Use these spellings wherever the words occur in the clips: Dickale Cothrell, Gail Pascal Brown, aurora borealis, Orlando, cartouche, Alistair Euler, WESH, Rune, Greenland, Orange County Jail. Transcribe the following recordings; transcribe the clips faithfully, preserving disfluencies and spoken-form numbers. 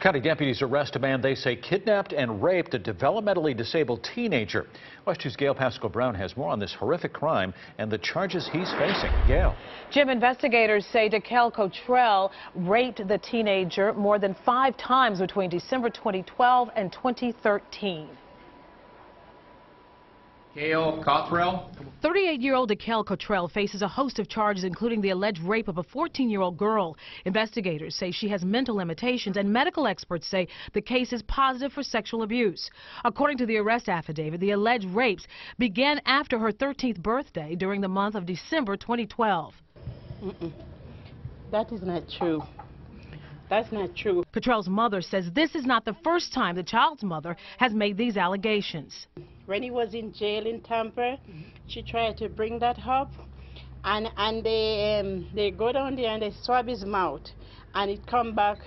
County deputies arrest a man they say kidnapped and raped a developmentally disabled teenager. WESH's Gail Pascal Brown has more on this horrific crime and the charges he's facing. Gail. Jim, investigators say Dickale Cothrell raped the teenager more than five times between December twenty twelve and twenty thirteen. Gail Cothrell. thirty-eight-year-old Dickale Cothrell faces a host of charges, including the alleged rape of a fourteen-year-old girl. Investigators say she has mental limitations, and medical experts say the case is positive for sexual abuse. According to the arrest affidavit, the alleged rapes began after her thirteenth birthday during the month of December twenty twelve. Mm-mm. That is not true. That's not true. Cothrell's mother says this is not the first time the child's mother has made these allegations. When he was in jail in Tampa, she tried to bring that up, and and they um, they go down there and they swab his mouth, and it come back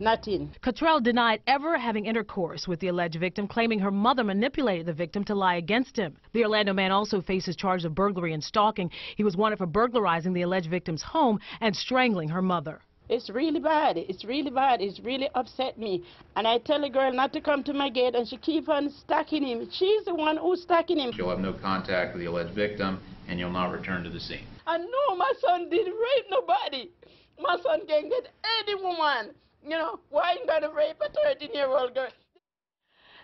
nothing. Cothrell denied ever having intercourse with the alleged victim, claiming her mother manipulated the victim to lie against him. The Orlando man also faces charges of burglary and stalking. He was wanted for burglarizing the alleged victim's home and strangling her mother. It's really bad. It's really bad. It's really upset me. And I tell the girl not to come to my gate, and she keep on stalking him. She's the one who's stalking him. You'll have no contact with the alleged victim, and you'll not return to the scene. I know my son didn't rape nobody. My son can get any woman. You know, why ain't gonna rape a thirteen-year-old girl?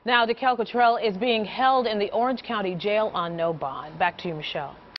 Now, Dickale Cothrell is being held in the Orange County Jail on no bond. Back to you, Michelle.